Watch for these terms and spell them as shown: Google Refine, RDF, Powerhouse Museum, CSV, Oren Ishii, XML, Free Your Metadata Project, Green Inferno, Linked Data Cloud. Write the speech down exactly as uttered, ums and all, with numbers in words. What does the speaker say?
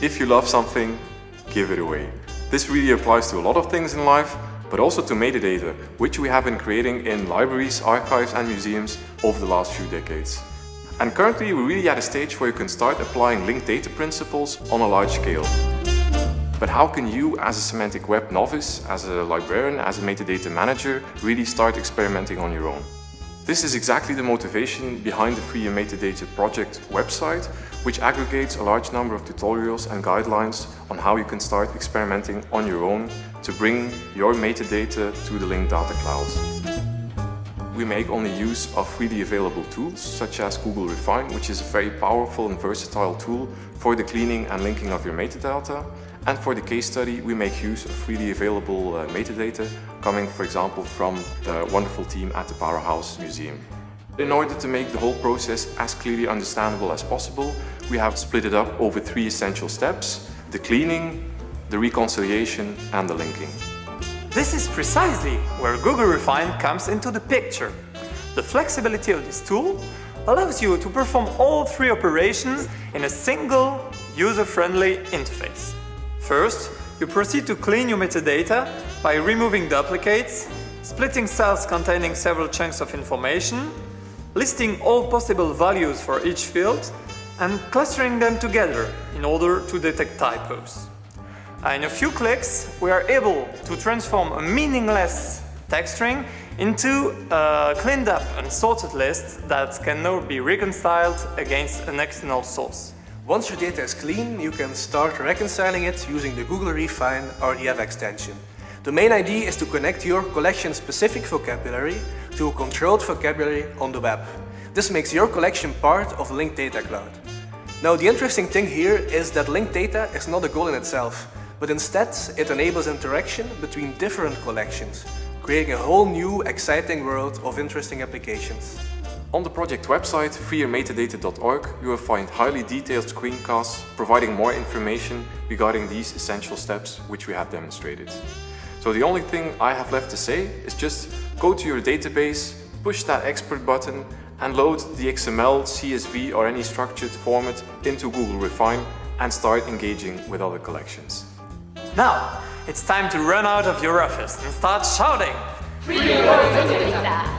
If you love something, give it away. This really applies to a lot of things in life, but also to metadata, which we have been creating in libraries, archives and museums over the last few decades. And currently we're really at a stage where you can start applying linked data principles on a large scale. But how can you, as a semantic web novice, as a librarian, as a metadata manager, really start experimenting on your own? This is exactly the motivation behind the Free Your Metadata Project website, which aggregates a large number of tutorials and guidelines on how you can start experimenting on your own to bring your metadata to the Linked Data Cloud. We make only use of freely available tools such as Google Refine, which is a very powerful and versatile tool for the cleaning and linking of your metadata. And for the case study, we make use of freely available uh, metadata coming, for example, from the wonderful team at the Powerhouse Museum. In order to make the whole process as clearly understandable as possible, we have split it up over three essential steps: the cleaning, the reconciliation, and the linking. This is precisely where Google Refine comes into the picture. The flexibility of this tool allows you to perform all three operations in a single, user-friendly interface. First, you proceed to clean your metadata by removing duplicates, splitting cells containing several chunks of information, listing all possible values for each field, and clustering them together in order to detect typos. In a few clicks, we are able to transform a meaningless text string into a cleaned up and sorted list that can now be reconciled against an external source. Once your data is clean, you can start reconciling it using the Google Refine R D F extension. The main idea is to connect your collection-specific vocabulary to a controlled vocabulary on the web. This makes your collection part of Linked Data Cloud. Now, the interesting thing here is that linked data is not a goal in itself, but instead it enables interaction between different collections, creating a whole new, exciting world of interesting applications. On the project website, free your metadata dot org, you will find highly detailed screencasts providing more information regarding these essential steps which we have demonstrated. So the only thing I have left to say is just go to your database, push that export button and load the X M L, C S V or any structured format into Google Refine and start engaging with other collections. Now, it's time to run out of your office and start shouting! Free your metadata!